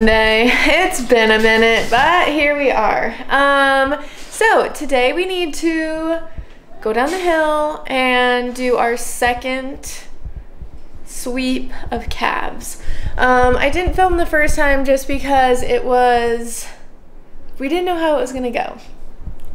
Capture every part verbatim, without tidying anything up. Day. It's been a minute, but here we are. Um, so today we need to go down the hill and do our second sweep of calves. Um, I didn't film the first time just because it was, we didn't know how it was gonna go.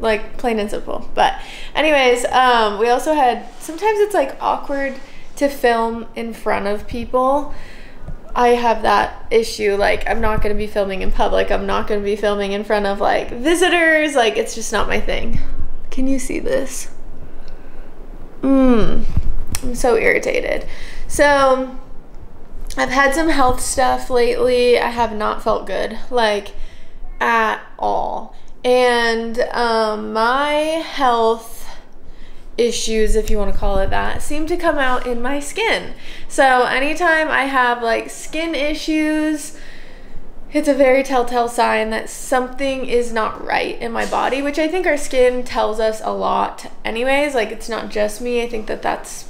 Like, plain and simple. But anyways, um, we also had, sometimes it's like awkward to film in front of people. I have that issue, like I'm not gonna be filming in public, I'm not gonna be filming in front of like visitors, like it's just not my thing. Can you see this? Mmm, I'm so irritated. So I've had some health stuff lately, I have not felt good, like at all. And um, my health issues, if you want to call it that, seem to come out in my skin. So anytime I have like skin issues, it's a very telltale sign that something is not right in my body, which I think our skin tells us a lot anyways. Like, it's not just me. I think that that's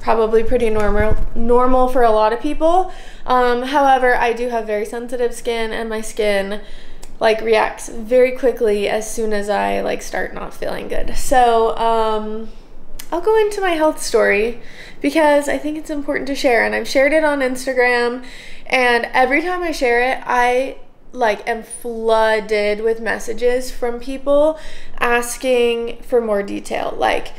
probably pretty normal normal for a lot of people. Um, however, I do have very sensitive skin, and my skin like reacts very quickly as soon as I like start not feeling good. So um, I'll go into my health story because I think it's important to share, and I've shared it on Instagram, and every time I share it, I like am flooded with messages from people asking for more detail. Like,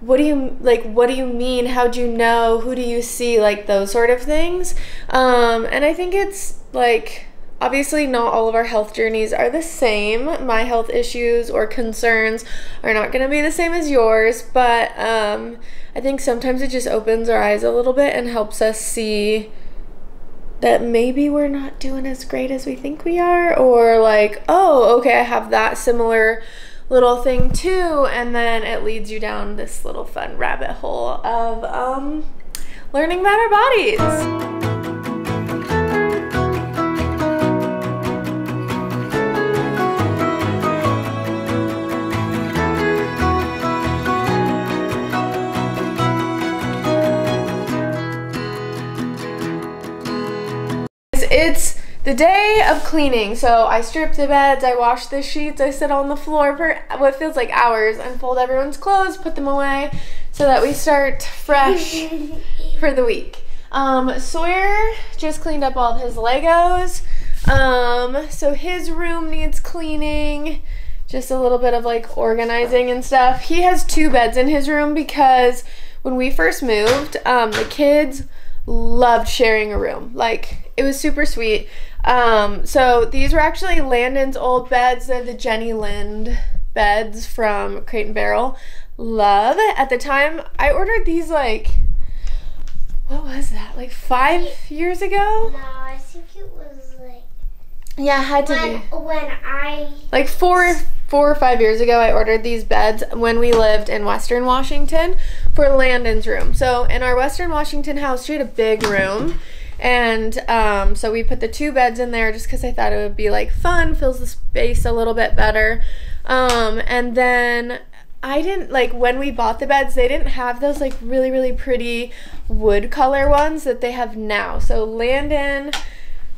what do you, like, what do you mean? How do you know? Who do you see? Like those sort of things. Um, and I think it's like, obviously, not all of our health journeys are the same. My health issues or concerns are not going to be the same as yours, but um, I think sometimes it just opens our eyes a little bit and helps us see that maybe we're not doing as great as we think we are, or like, oh, okay, I have that similar little thing too, and then it leads you down this little fun rabbit hole of um, learning about our bodies. It's the day of cleaning, so I strip the beds, I wash the sheets, I sit on the floor for what feels like hours, unfold everyone's clothes, put them away, so that we start fresh for the week. Um, Sawyer just cleaned up all of his Legos, um, so his room needs cleaning, just a little bit of like organizing and stuff. He has two beds in his room because when we first moved, um, the kids loved sharing a room. Like, it was super sweet. Um, so these were actually Landon's old beds. They're the Jenny Lind beds from Crate and Barrel. Love. At the time, I ordered these like, what was that? Like five it, years ago? No, I think it was like... Yeah, it had to when, be. When I... Like four, four or five years ago, I ordered these beds when we lived in Western Washington for Landon's room. So in our Western Washington house, she had a big room. And um, so we put the two beds in there just because I thought it would be like fun, fills the space a little bit better. Um, and then I didn't, like when we bought the beds, they didn't have those like really, really pretty wood color ones that they have now. So Landon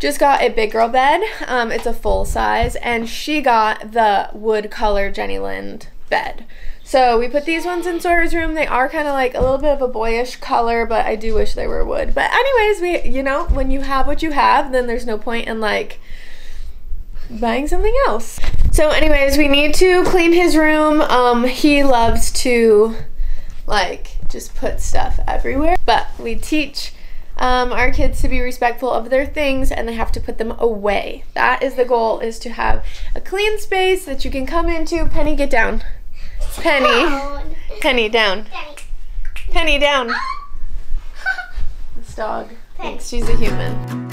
just got a big girl bed. Um, it's a full size, and she got the wood color Jenny Lind bed. So we put these ones in Sawyer's room. They are kind of like a little bit of a boyish color, but I do wish they were wood. But anyways, we, you know, when you have what you have, then there's no point in like buying something else. So anyways, we need to clean his room. Um, he loves to like just put stuff everywhere, but we teach um, our kids to be respectful of their things, and they have to put them away. That is the goal, is to have a clean space that you can come into. Penny, get down. Penny, Penny down. Penny down. This dog thinks she's a human.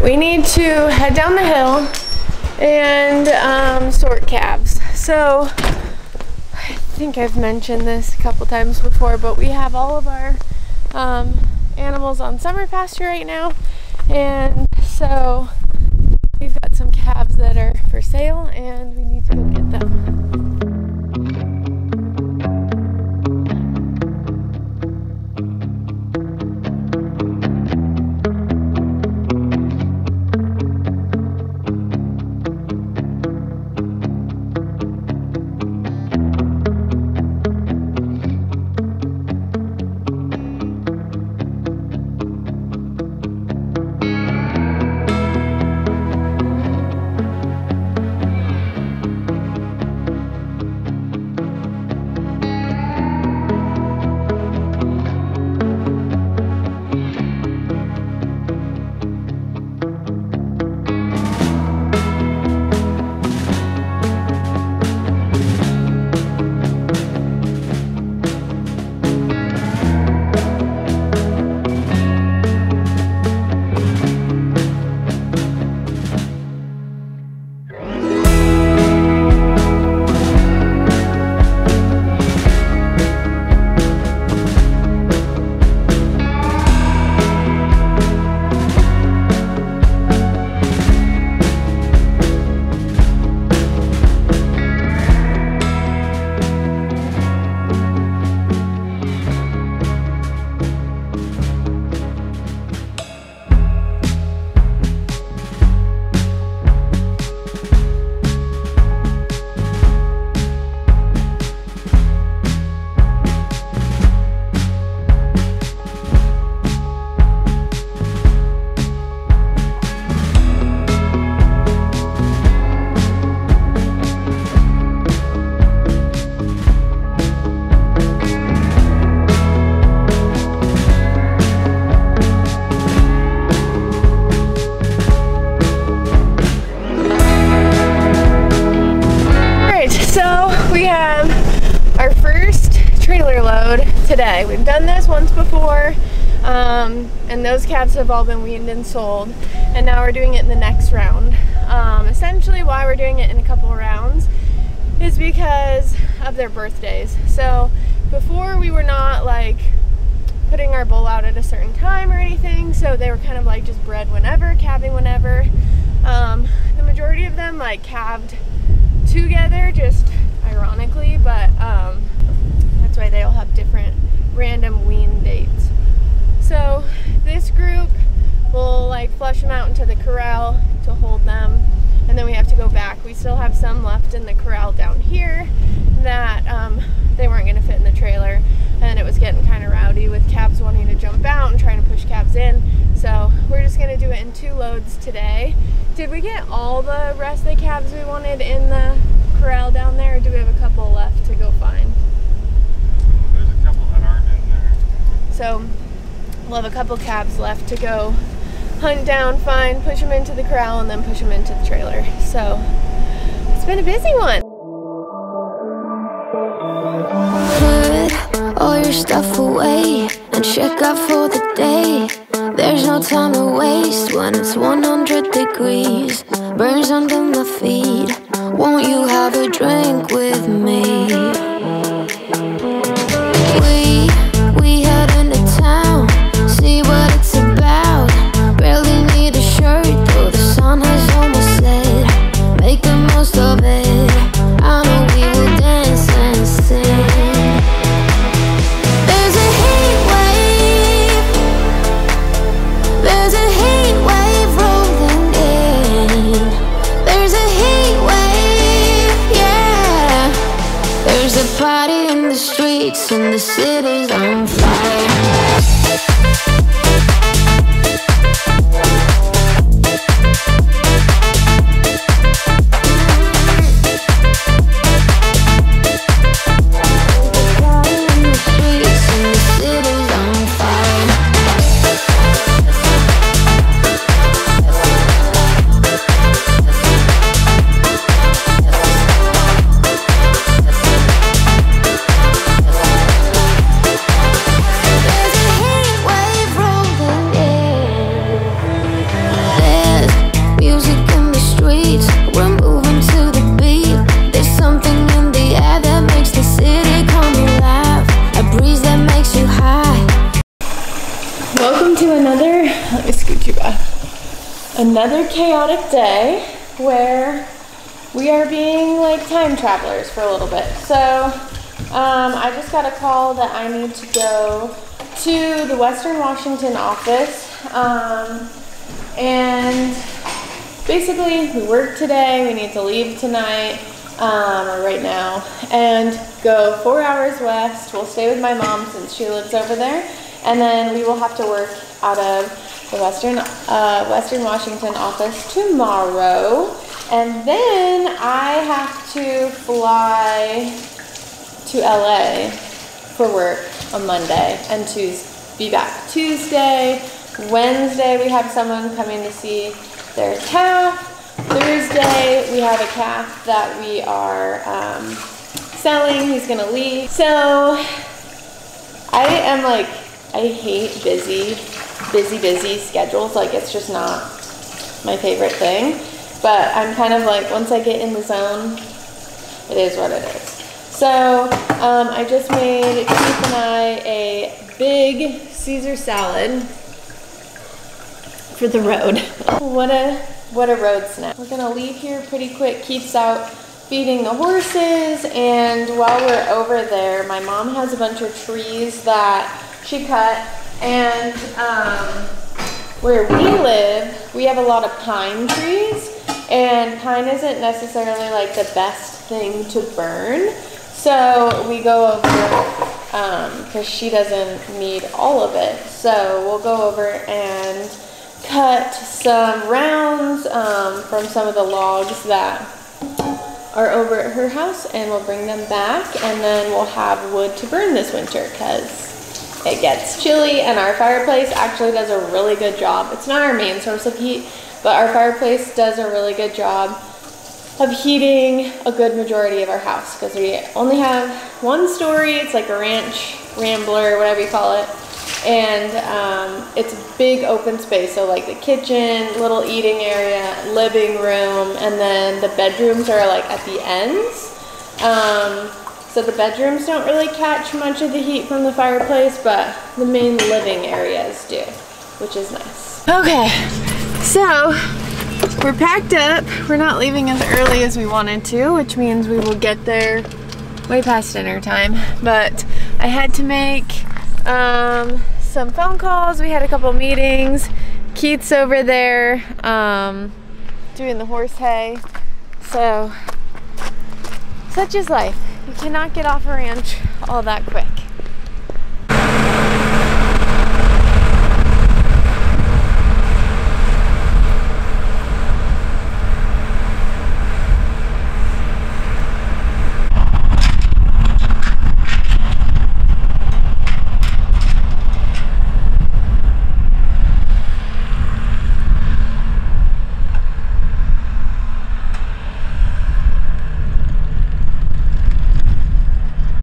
right, we need to head down the hill and um, sort calves. So I think I've mentioned this a couple times before, but we have all of our um, animals on summer pasture right now, and so we've got some calves that are for sale and we need to go get them. Today. We've done this once before, um, and those calves have all been weaned and sold, and now we're doing it in the next round. Um, essentially why we're doing it in a couple rounds is because of their birthdays. So before we were not like putting our bull out at a certain time or anything, so they were kind of like just bred whenever, calving whenever. Um, the majority of them like calved together, just ironically, but um, that's why they all have different random wean dates. So this group will like flush them out into the corral to hold them, and then we have to go back. We still have some left in the corral down here that um, they weren't going to fit in the trailer, and it was getting kind of rowdy with calves wanting to jump out and trying to push calves in. So we're just going to do it in two loads today. Did we get all the rest of the calves we wanted in the corral down there, or do we have a couple left to go find? So we'll have a couple calves left to go hunt down, find, push them into the corral, and then push them into the trailer. So it's been a busy one. Put all your stuff away and check out for the day. There's no time to waste when it's one hundred degrees. Burns under my feet. Won't you have a drink with me? And the city's on fire. There's into another, let me scoot you back, another chaotic day where we are being like time travelers for a little bit. So um, I just got a call that I need to go to the Western Washington office. Um, and basically we work today, we need to leave tonight, um, or right now, and go four hours west. We'll stay with my mom since she lives over there, and then we will have to work out of the Western, uh, Western Washington office tomorrow. And then I have to fly to L A for work on Monday and Tuesday, be back Tuesday. Wednesday we have someone coming to see their calf. Thursday we have a calf that we are um, selling. He's gonna leave. So I am like, I hate busy, busy, busy schedules. Like, it's just not my favorite thing. But I'm kind of like, once I get in the zone, it is what it is. So um, I just made Keith and I a big Caesar salad for the road. What a what a road snack. We're gonna leave here pretty quick. Keith's out feeding the horses, and while we're over there, my mom has a bunch of trees that she cut, and um, where we live, we have a lot of pine trees, and pine isn't necessarily like the best thing to burn. So we go over, because um, she doesn't need all of it. So we'll go over and cut some rounds um, from some of the logs that are over at her house, and we'll bring them back, and then we'll have wood to burn this winter because it gets chilly, and our fireplace actually does a really good job. It's not our main source of heat, but our fireplace does a really good job of heating a good majority of our house because we only have one story. It's like a ranch, rambler, whatever you call it. And um, it's a big open space. So like the kitchen, little eating area, living room, and then the bedrooms are like at the ends. Um, so the bedrooms don't really catch much of the heat from the fireplace, but the main living areas do, which is nice. Okay, so we're packed up. We're not leaving as early as we wanted to, which means we will get there way past dinner time. But I had to make um, some phone calls. We had a couple meetings. Keith's over there um, doing the horse hay. So, such is life. You cannot get off a ranch all that quick.